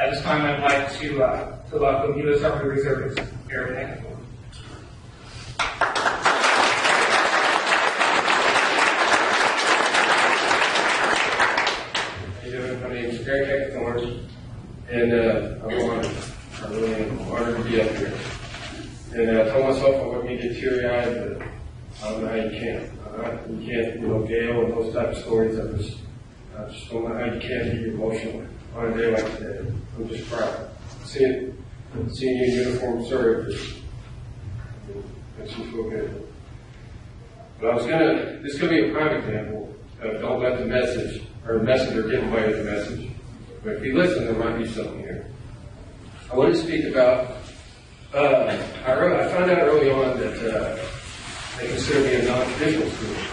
At this time, I'd like to welcome U.S. Army Reservist Eric Heckathorne. How you doing? My name is Eric Heckathorne, and I'm really honored to be up here. And I told myself I wouldn't get teary-eyed, but I don't know how you can. You can't, Gail and those type of stories. I just don't know how you can be emotional on a day like today. I'm just proud. Seeing you in uniform serve makes you feel good. But this could be a prime example of don't let the message or messenger get away with the message. But if you listen, there might be something here. I want to speak about. I found out early on that they consider me a non-traditional student,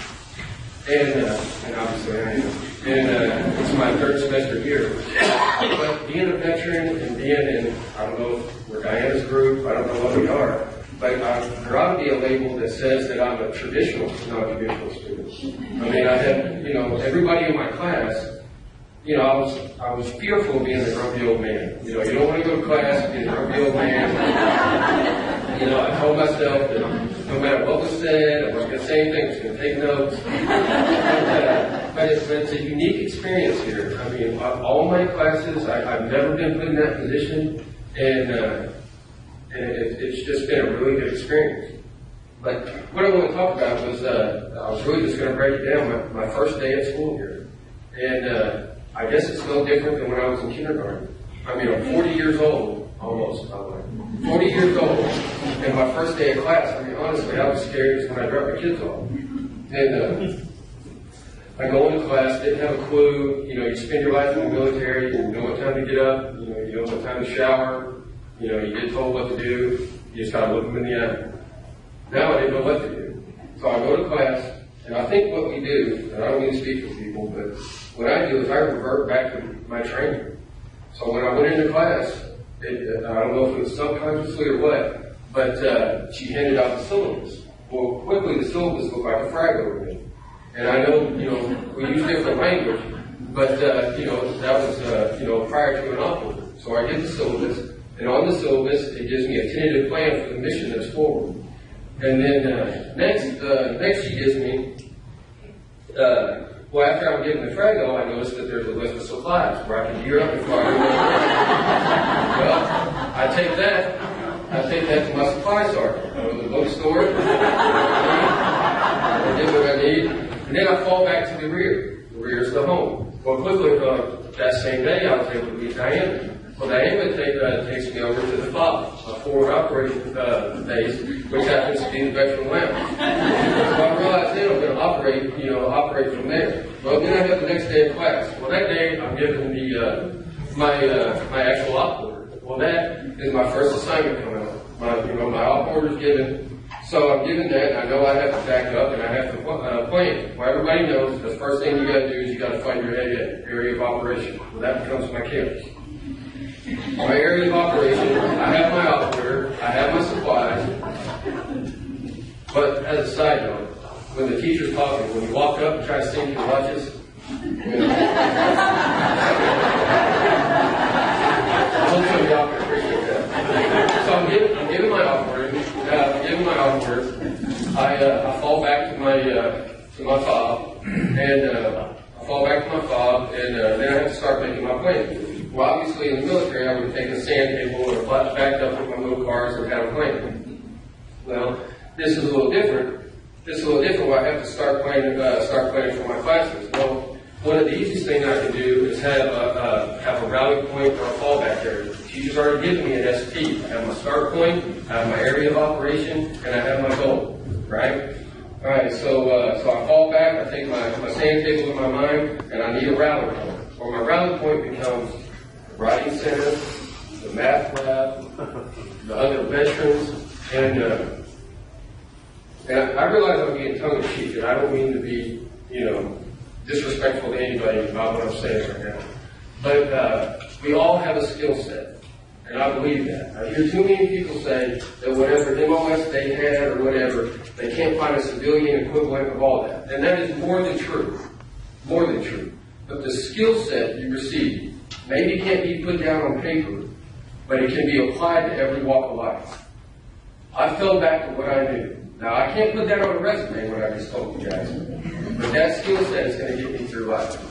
and obviously I am. And it's my third semester here. But being a veteran and being in, I don't know, we're Diana's group, I don't know what we are, but there ought to be a label that says that I'm a traditional, non-traditional student. I mean, I had, everybody in my class, I was fearful of being a grumpy old man. You don't want to go to class and be a grumpy old man. I told myself that no matter what was said, I was going to say anything, I was going to take notes. But it's a unique experience here. I mean, all my classes, I've never been put in that position, and it's just been a really good experience. But what I want to talk about was, I was really just going to break it down, my first day at school here. And I guess it's no different than when I was in kindergarten. I mean, I'm 40 years old, almost, by the way. 40 years old, and my first day of class, I mean, honestly, I was scared as when I dropped my kids off. And I go into class, didn't have a clue. You spend your life in the military, you know what time to get up, you know what time to shower, you get told what to do, you just gotta look them in the eye. Now I didn't know what to do. So I go to class, and I think what we do, and I don't mean to speak for people, but what I do is I revert back to my training. So when I went into class, I don't know if it was subconsciously or what, but she handed out the syllabus. Well, quickly the syllabus looked like a Frago to me. And I know, we use different language, but, that was, prior to an offer. So I did the syllabus, and on the syllabus, it gives me a tentative plan for the mission that's forward. And then next she gives me, after I'm given the Frago, I noticed that there's a list of supplies where I can gear up and fire. I take that to my supply sergeant. I go to the bookstore, I get what I need, and then I fall back to the rear. The rear's the home. Well, quickly, that same day, I was able to meet Diana. Well, Diana takes me over to the FOB, a forward operating base, which happens to be the veteran lounge. So I realized then I'm going to operate from there. Well, then I have the next day of class. Well, that day I'm given my actual op order. Well, that is my first assignment coming up. My op order is given. So I'm given that. I know I have to back up and I have to plan. Well, everybody knows the first thing you got to do is you got to find your area of operation. Well, that becomes my campus. My area of operation, I have my operator, I have my supplies, but as a side note, when the teacher's talking, when you walk up and try to sing your lunches, hopefully y'all can appreciate that. So I'm giving my operator, I fall back to my FOB, and then I have to start making my plan. Well, obviously, in the military, I would take a sand table and back up with my little cars and kind of plan. Well, this is a little different. Well, I have to start planning for my classes. Well, one of the easiest things I can do is have a rally point or a fallback area. The teacher's already given me an SP. I have my start point, I have my area of operation, and I have my goal. Right? All right. So I fall back. I take my sand table in my mind, and I need a rally point. Well, my rally point becomes writing center, the math lab, the other veterans, and I realize I'm being tongue-in-cheek, and I don't mean to be, disrespectful to anybody about what I'm saying right now. But we all have a skill set, and I believe that. I hear too many people say that whatever MOS they had or whatever, they can't find a civilian equivalent of all that. And that is more than true, more than true. But the skill set you receive maybe can't be put down on paper, but it can be applied to every walk of life. I fell back to what I knew. Now, I can't put that on a resume when I just told you guys, but that skill set is going to get me through life.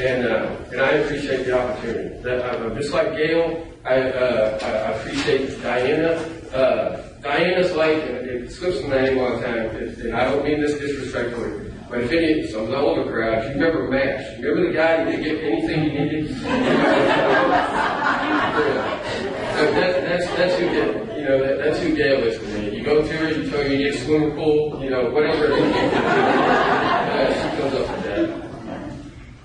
And I appreciate the opportunity. Just like Gail, I appreciate Diana. Diana's like, it slips my name all the time, and I don't mean this disrespectfully, but if any of the older crowd, you remember Mash. You remember the guy who didn't get anything you needed? So that's who Gail, you know, that's who Gail is to me. You go to her, you tell her you need a swimming pool, you know, whatever it is. She comes up with that.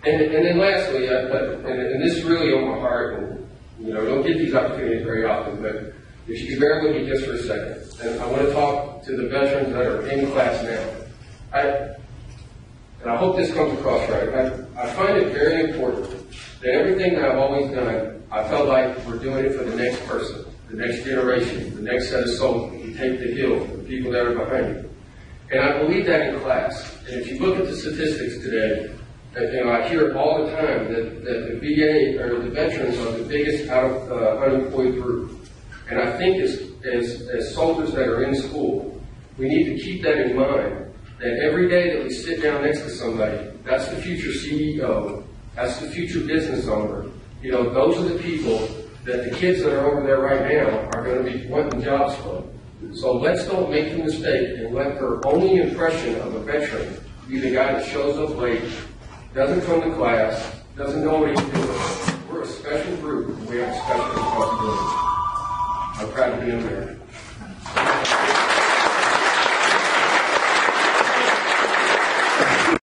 And then lastly, and this is really on my heart, and you know, don't get these opportunities very often, but if you bear with me just for a second, and I want to talk to the veterans that are in class now. And I hope this comes across right. I find it very important that everything that I've always done, I felt like we're doing it for the next person, the next generation, the next set of souls that can take the hill, the people that are behind you. And I believe that in class. And if you look at the statistics today, you know, I hear it all the time that the VA or the veterans are the biggest out of unemployed group. And I think as soldiers that are in school, we need to keep that in mind. That every day that we sit down next to somebody, that's the future CEO, that's the future business owner. You know, those are the people that the kids that are over there right now are going to be wanting jobs from. So let's don't make the mistake and let their only impression of a veteran be the guy that shows up late, doesn't come to class, doesn't know what he's doing. We're a special group, and we have a special responsibility. I'm proud to be an American.